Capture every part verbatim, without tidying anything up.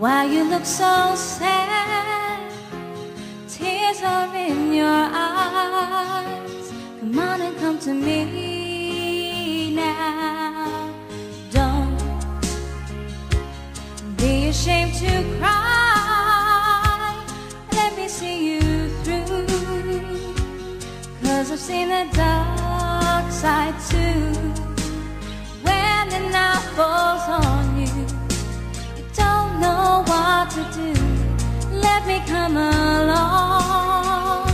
Why you look so sad? Tears are in your eyes. Come on and come to me now. Don't be ashamed to cry. Let me see you through, 'cause I've seen the dark side too. When the night falls on you, know what to do. Let me come along,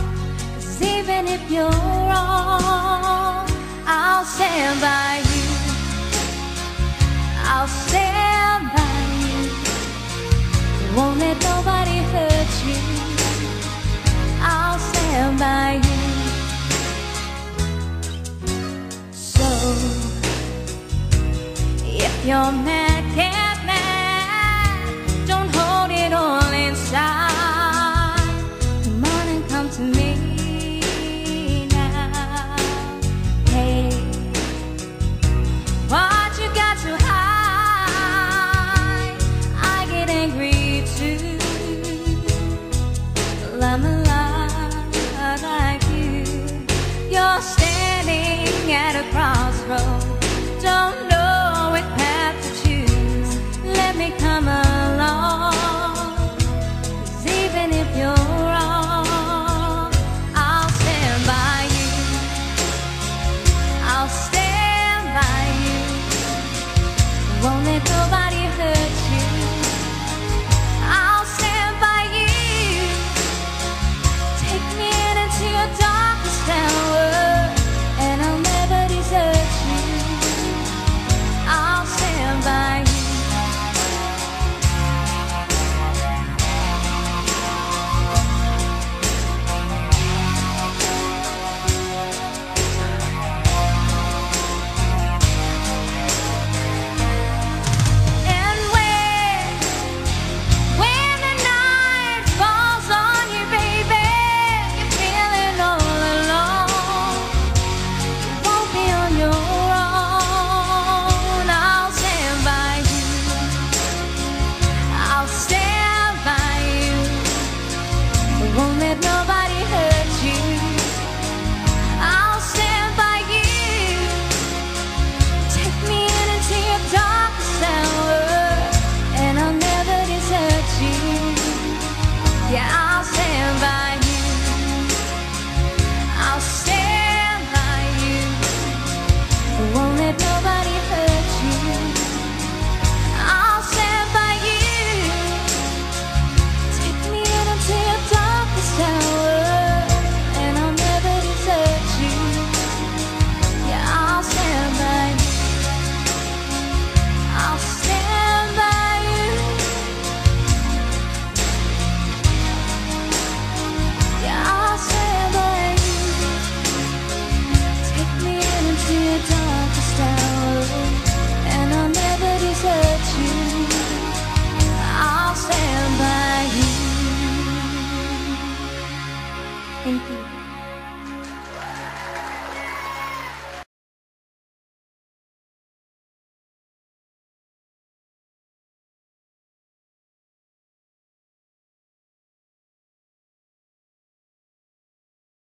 'cause even if you're wrong, I'll stand by you. I'll stand by you. Won't let nobody hurt you. I'll stand by you. So if you're mad,